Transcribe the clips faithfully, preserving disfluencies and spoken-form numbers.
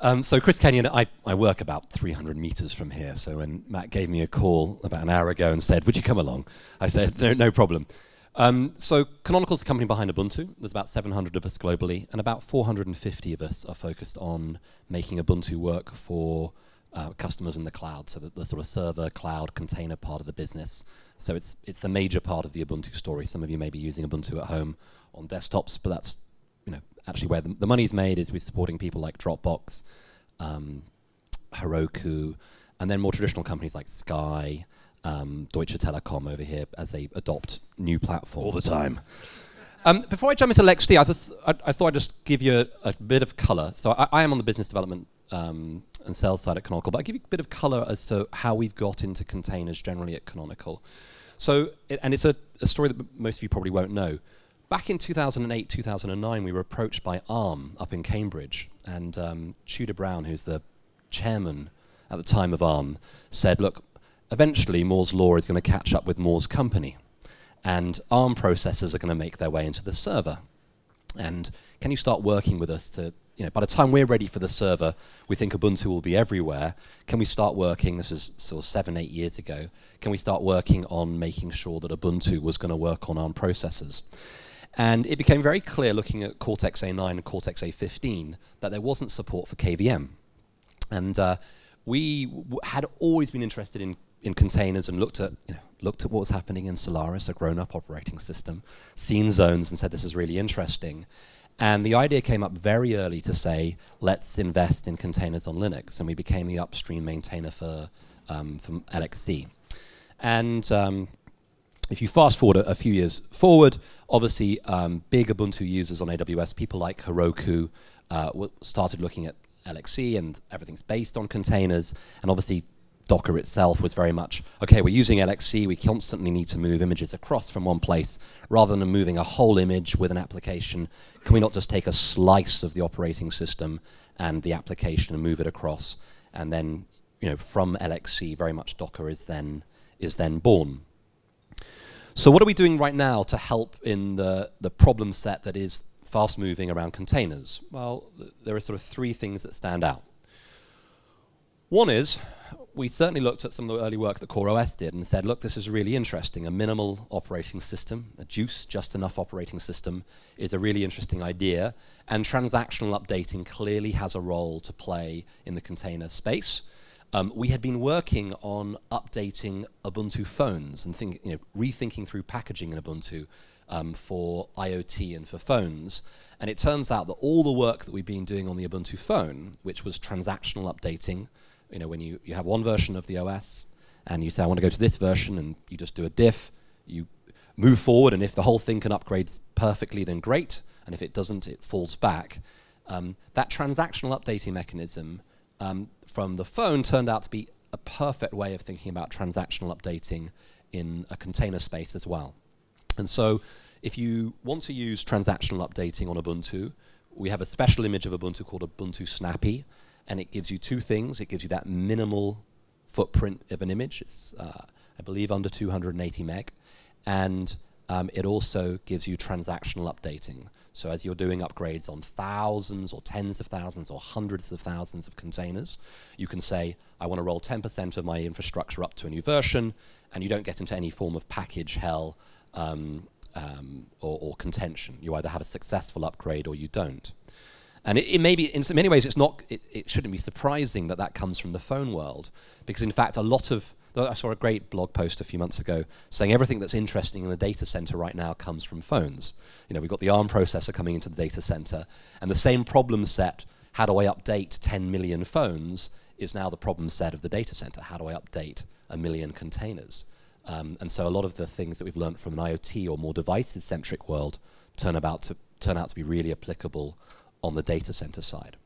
Um, so Chris Kenyon, I, I work about three hundred meters from here, so when Matt gave me a call about an hour ago and said, would you come along? I said, no, no problem. Um, so Canonical's the company behind Ubuntu. There's about seven hundred of us globally, and about four hundred fifty of us are focused on making Ubuntu work for uh, customers in the cloud, so that the sort of server, cloud, container part of the business. So it's, it's the major part of the Ubuntu story. Some of you may be using Ubuntu at home on desktops, but that's you know, actually where the, the money's made is with supporting people like Dropbox, um, Heroku, and then more traditional companies like Sky, Um, Deutsche Telekom over here as they adopt new platforms all the time. um, before I jump into L X D, I, just, I, I thought I'd just give you a, a bit of color. So I, I am on the business development um, and sales side at Canonical, but I'll give you a bit of color as to how we've got into containers generally at Canonical. So, it, and it's a, a story that most of you probably won't know. Back in two thousand eight, two thousand nine, we were approached by Arm up in Cambridge, and um, Tudor Brown, who's the chairman at the time of Arm, said, look, eventually Moore's law is going to catch up with Moore's company, and ARM processors are going to make their way into the server. And can you start working with us to, you know, by the time we're ready for the server, we think Ubuntu will be everywhere. Can we start working, this is sort of seven, eight years ago, can we start working on making sure that Ubuntu was going to work on ARM processors? And it became very clear looking at Cortex A nine and Cortex A fifteen that there wasn't support for K V M. And uh, we w had always been interested in in containers and looked at, you know, looked at what was happening in Solaris, a grown-up operating system, seen zones and said, this is really interesting. And the idea came up very early to say, let's invest in containers on Linux. And we became the upstream maintainer for, um, for L X C. And um, if you fast forward a, a few years forward, obviously um, big Ubuntu users on A W S, people like Heroku, uh, w started looking at L X C, and everything's based on containers. And obviously Docker itself was very much, okay, we're using L X C, we constantly need to move images across from one place. Rather than moving a whole image with an application, can we not just take a slice of the operating system and the application and move it across? And then, you know, from L X C, very much Docker is then, is then born. So what are we doing right now to help in the, the problem set that is fast moving around containers? Well, th- there are sort of three things that stand out. One is, we certainly looked at some of the early work that CoreOS did and said, look, this is really interesting. A minimal operating system, a juice, just enough operating system is a really interesting idea. And transactional updating clearly has a role to play in the container space. Um, we had been working on updating Ubuntu phones and think, you know, rethinking through packaging in Ubuntu um, for I O T and for phones. And it turns out that all the work that we've been doing on the Ubuntu phone, which was transactional updating, you know, when you, you have one version of the O S and you say, I want to go to this version, and you just do a diff, you move forward, and if the whole thing can upgrade perfectly, then great, and if it doesn't, it falls back. Um, that transactional updating mechanism um, from the phone turned out to be a perfect way of thinking about transactional updating in a container space as well. And so if you want to use transactional updating on Ubuntu, we have a special image of Ubuntu called Ubuntu Snappy, and it gives you two things. It gives you that minimal footprint of an image. It's, uh, I believe, under two hundred eighty meg. And um, it also gives you transactional updating. So as you're doing upgrades on thousands or tens of thousands or hundreds of thousands of containers, you can say, I want to roll ten percent of my infrastructure up to a new version, and you don't get into any form of package hell um, um, or, or contention. You either have a successful upgrade or you don't. And it, it may be, in so many ways, it's not. It, it shouldn't be surprising that that comes from the phone world, because in fact, a lot of I saw a great blog post a few months ago saying everything that's interesting in the data center right now comes from phones. You know, we've got the ARM processor coming into the data center, and the same problem set: how do I update ten million phones? Is now the problem set of the data center. How do I update a million containers? Um, and so, a lot of the things that we've learned from an I O T or more device-centric world turn about to turn out to be really applicable on the data center side.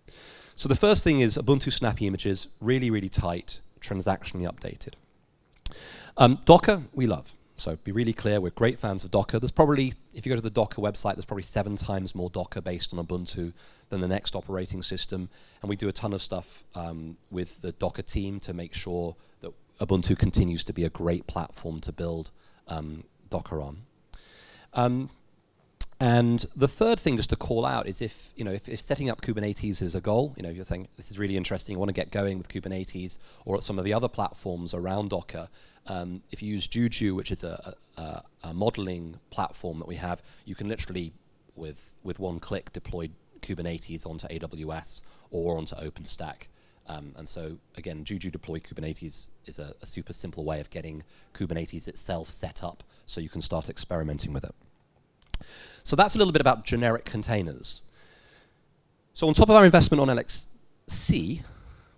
So the first thing is Ubuntu Snappy images, really, really tight, transactionally updated. Um, Docker, we love. So be really clear, we're great fans of Docker. There's probably, if you go to the Docker website, there's probably seven times more Docker based on Ubuntu than the next operating system. And we do a ton of stuff um, with the Docker team to make sure that Ubuntu continues to be a great platform to build um, Docker on. Um, And the third thing just to call out is if, you know, if, if setting up Kubernetes is a goal, you know, if you're saying this is really interesting, you want to get going with Kubernetes or some of the other platforms around Docker, um, if you use Juju, which is a, a, a modeling platform that we have, you can literally, with, with one click, deploy Kubernetes onto A W S or onto OpenStack. Um, and so, again, Juju Deploy Kubernetes is a, a super simple way of getting Kubernetes itself set up so you can start experimenting with it. So that's a little bit about generic containers. So on top of our investment on L X C,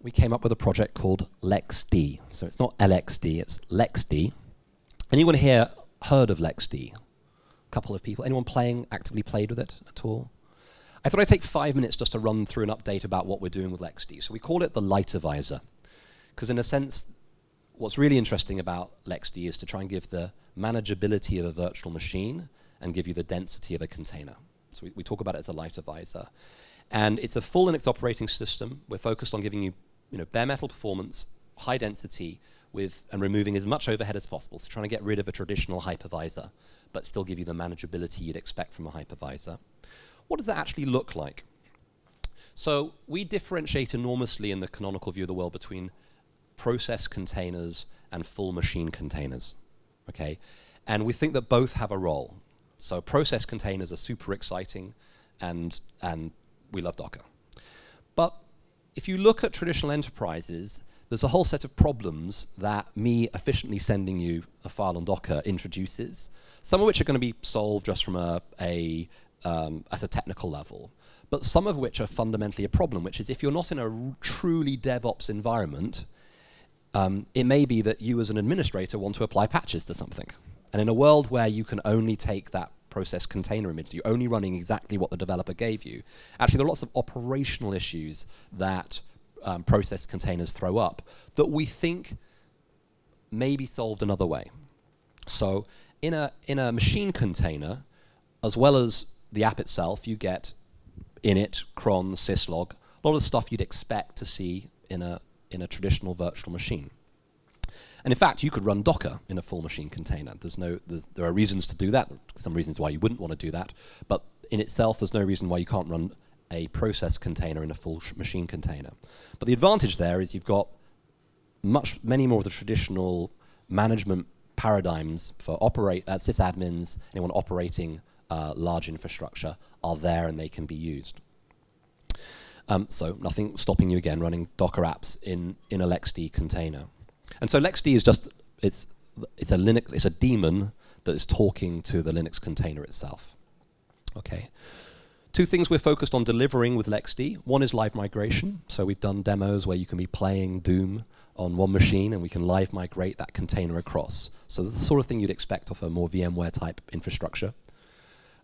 we came up with a project called L X D. So it's not L X D, it's L X D. Anyone here heard of L X D? A couple of people. Anyone playing, actively played with it at all? I thought I'd take five minutes just to run through an update about what we're doing with L X D. So we call it the lighter visor, because in a sense, what's really interesting about L X D is to try and give the manageability of a virtual machine and give you the density of a container. So we, we talk about it as a lighter visor. And it's a full Linux operating system. We're focused on giving you, you know, bare metal performance, high density, with and removing as much overhead as possible. So trying to get rid of a traditional hypervisor, but still give you the manageability you'd expect from a hypervisor. What does that actually look like? So we differentiate enormously in the canonical view of the world between process containers and full machine containers. Okay? And we think that both have a role. So process containers are super exciting, and, and we love Docker. But if you look at traditional enterprises, there's a whole set of problems that me efficiently sending you a file on Docker introduces, some of which are going to be solved just from a, a, um, at a technical level, but some of which are fundamentally a problem, which is if you're not in a truly DevOps environment, um, it may be that you as an administrator want to apply patches to something. And in a world where you can only take that process container image, you're only running exactly what the developer gave you, actually there are lots of operational issues that um, process containers throw up that we think may be solved another way. So in a, in a machine container, as well as the app itself, you get init, cron, syslog, a lot of stuff you'd expect to see in a, in a traditional virtual machine. And in fact, you could run Docker in a full machine container. There's no, there's, there are reasons to do that. There are some reasons why you wouldn't want to do that. But in itself, there's no reason why you can't run a process container in a full machine container. But the advantage there is you've got much, many more of the traditional management paradigms for operate, uh, sysadmins, anyone operating uh, large infrastructure are there and they can be used. Um, so nothing stopping you again running Docker apps in, in a L X D container. And so L X D is just, it's, it's a Linux, it's a daemon that is talking to the Linux container itself. Okay. Two things we're focused on delivering with L X D. One is live migration. So we've done demos where you can be playing Doom on one machine and we can live migrate that container across. So that's the sort of thing you'd expect off a more VMware type infrastructure.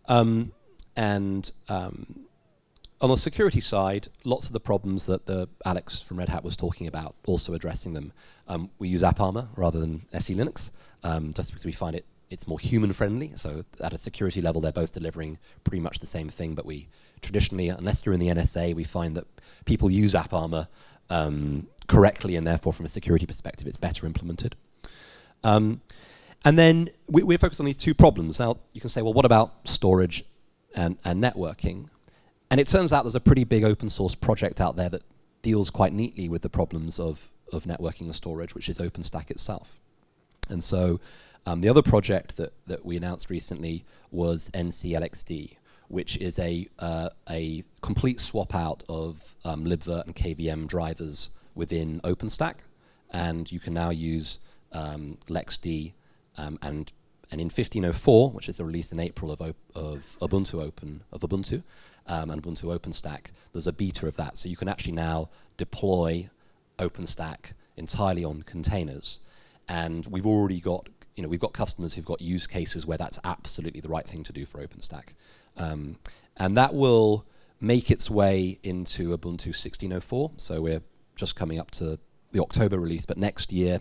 Um, and um, on the security side, lots of the problems that the Alex from Red Hat was talking about, also addressing them. Um, we use AppArmor rather than S E Linux, um, just because we find it it's more human-friendly. So at a security level, they're both delivering pretty much the same thing. But we traditionally, unless you're in the N S A, we find that people use AppArmor um, correctly, and therefore, from a security perspective, it's better implemented. Um, and then we, we're focused on these two problems. Now, you can say, well, what about storage and, and networking? And it turns out there's a pretty big open source project out there that deals quite neatly with the problems of, of networking and storage, which is OpenStack itself. And so um, the other project that, that we announced recently was N C L X D, which is a, uh, a complete swap out of um, libvirt and K V M drivers within OpenStack. And you can now use um, L X D um, and And in fifteen oh four, which is a release in April of, op of Ubuntu Open of Ubuntu um, and Ubuntu OpenStack, there's a beta of that, so you can actually now deploy OpenStack entirely on containers. And we've already got, you know, we've got customers who've got use cases where that's absolutely the right thing to do for OpenStack, um, and that will make its way into Ubuntu sixteen oh four. So we're just coming up to the October release, but next year.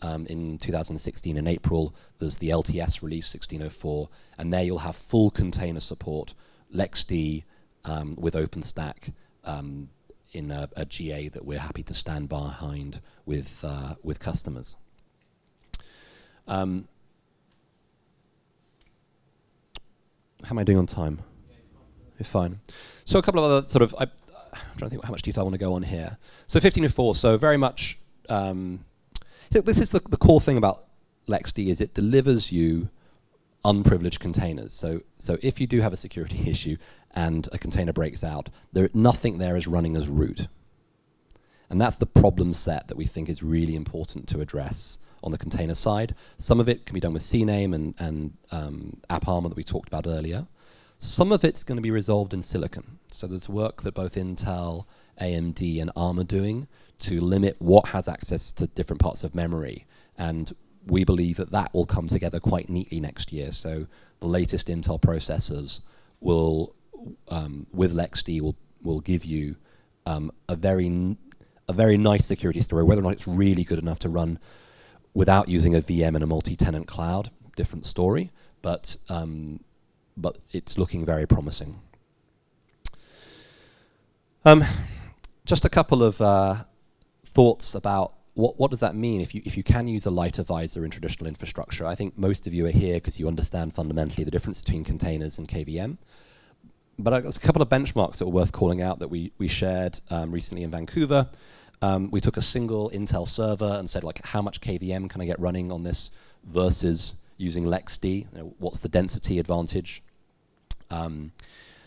Um, in two thousand sixteen, in April, there's the L T S release sixteen oh four, and there you'll have full container support, L X D um, with OpenStack um, in a, a G A that we're happy to stand behind with uh, with customers. Um, How am I doing on time? You're fine. So a couple of other sort of, I, I'm trying to think how much detail I want to go on here. So fifteen oh four, so very much, um, this is the, the core thing about L X D, is it delivers you unprivileged containers. So, so if you do have a security issue and a container breaks out, there, nothing there is running as root. And that's the problem set that we think is really important to address on the container side. Some of it can be done with C NAME and, and um, AppArmor that we talked about earlier. Some of it's going to be resolved in silicon. So there's work that both Intel, A M D, and Arm are doing to limit what has access to different parts of memory. And we believe that that will come together quite neatly next year. So the latest Intel processors will, um, with L X D, will, will give you um, a very a very nice security story, whether or not it's really good enough to run without using a V M in a multi-tenant cloud, different story, but, um, but it's looking very promising. Um, just a couple of uh, thoughts about what, what does that mean if you, if you can use a lighter visor in traditional infrastructure. I think most of you are here because you understand fundamentally the difference between containers and K V M. But uh, there's a couple of benchmarks that were worth calling out that we, we shared um, recently in Vancouver. Um, we took a single Intel server and said, like, how much K V M can I get running on this versus using L X D? You know, what's the density advantage? Um,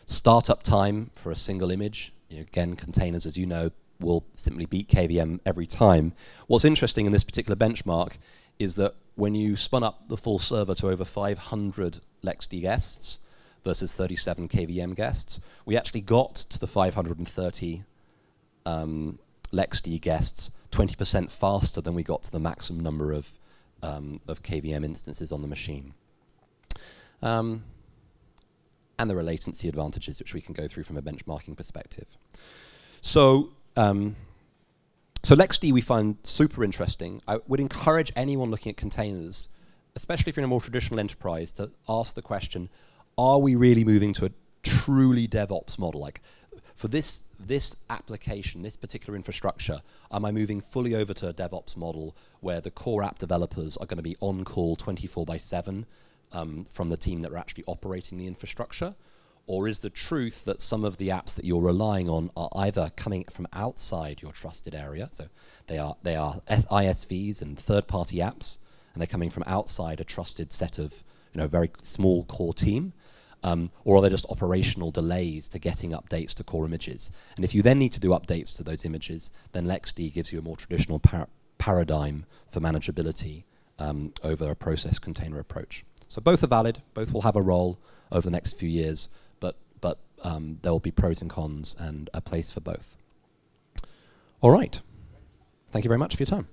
startup time for a single image. You know, again, containers, as you know, will simply beat K V M every time. What's interesting in this particular benchmark is that when you spun up the full server to over five hundred L X D guests versus thirty-seven K V M guests, we actually got to the five hundred thirty um, L X D guests twenty percent faster than we got to the maximum number of, um, of K V M instances on the machine. Um, and there are latency advantages, which we can go through from a benchmarking perspective. So, um, so L X D we find super interesting. I would encourage anyone looking at containers, especially if you're in a more traditional enterprise, to ask the question, are we really moving to a truly DevOps model? Like, for this, this application, this particular infrastructure, am I moving fully over to a DevOps model where the core app developers are going to be on call twenty-four by seven um, from the team that are actually operating the infrastructure? Or is the truth that some of the apps that you're relying on are either coming from outside your trusted area, so they are, they are I S Vs and third-party apps, and they're coming from outside a trusted set of, you know, very small core team? Um, or are there just operational delays to getting updates to core images? And if you then need to do updates to those images, then L X D gives you a more traditional par paradigm for manageability um, over a process container approach. So both are valid, both will have a role over the next few years, but, but um, there will be pros and cons and a place for both. All right. Thank you very much for your time.